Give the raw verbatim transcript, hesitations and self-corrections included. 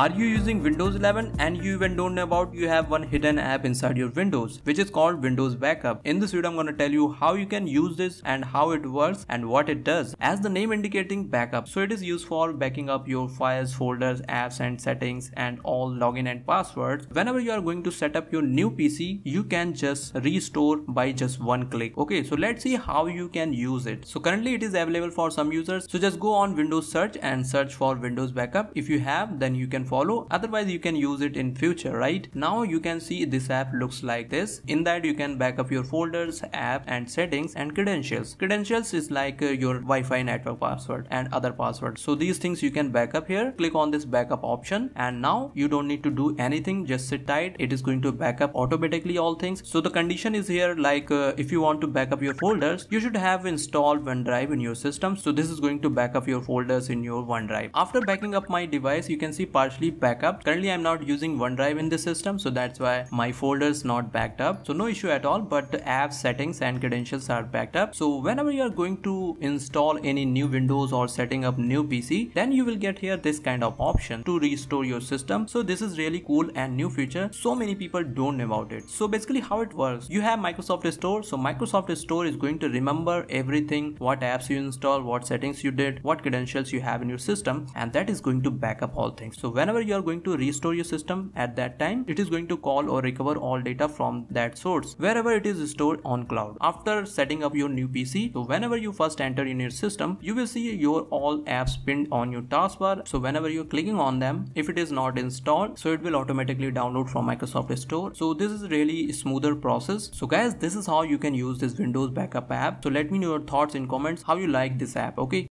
Are you using Windows eleven and you even don't know about you have one hidden app inside your Windows which is called Windows Backup? In this video I'm going to tell you how you can use this and how it works and what it does. As the name indicating backup, so it is used for backing up your files, folders, apps and settings and all login and passwords. Whenever you are going to set up your new P C, you can just restore by just one click. Okay, so let's see how you can use it. So currently it is available for some users. So just go on Windows search and search for Windows Backup. If you have, then you can follow, otherwise you can use it in future. Right now you can see this app looks like this. In that you can back up your folders, apps and settings and credentials. Credentials is like uh, your Wi-Fi network password and other passwords. So these things you can back up here. Click on this backup option and now you don't need to do anything, just sit tight. It is going to back up automatically all things. So the condition is here like uh, if you want to back up your folders, you should have installed OneDrive in your system. So this is going to back up your folders in your OneDrive. After backing up my device, you can see partially backup. Currently I'm not using OneDrive in this system, so that's why my folders not backed up. So no issue at all, but the app settings and credentials are backed up. So whenever you are going to install any new Windows or setting up new P C, then you will get here this kind of option to restore your system. So this is really cool and new feature. So many people don't know about it. So basically how it works, you have Microsoft Store. So Microsoft Store is going to remember everything, what apps you install, what settings you did, what credentials you have in your system, and that is going to back up all things. So whenever you are going to restore your system, at that time it is going to call or recover all data from that source wherever it is stored on cloud. After setting up your new P C, so whenever you first enter in your system, you will see your all apps pinned on your taskbar. So whenever you're clicking on them, if it is not installed, so it will automatically download from Microsoft Store. So this is really smoother process. So guys, this is how you can use this Windows Backup app. So let me know your thoughts in comments how you like this app. Okay.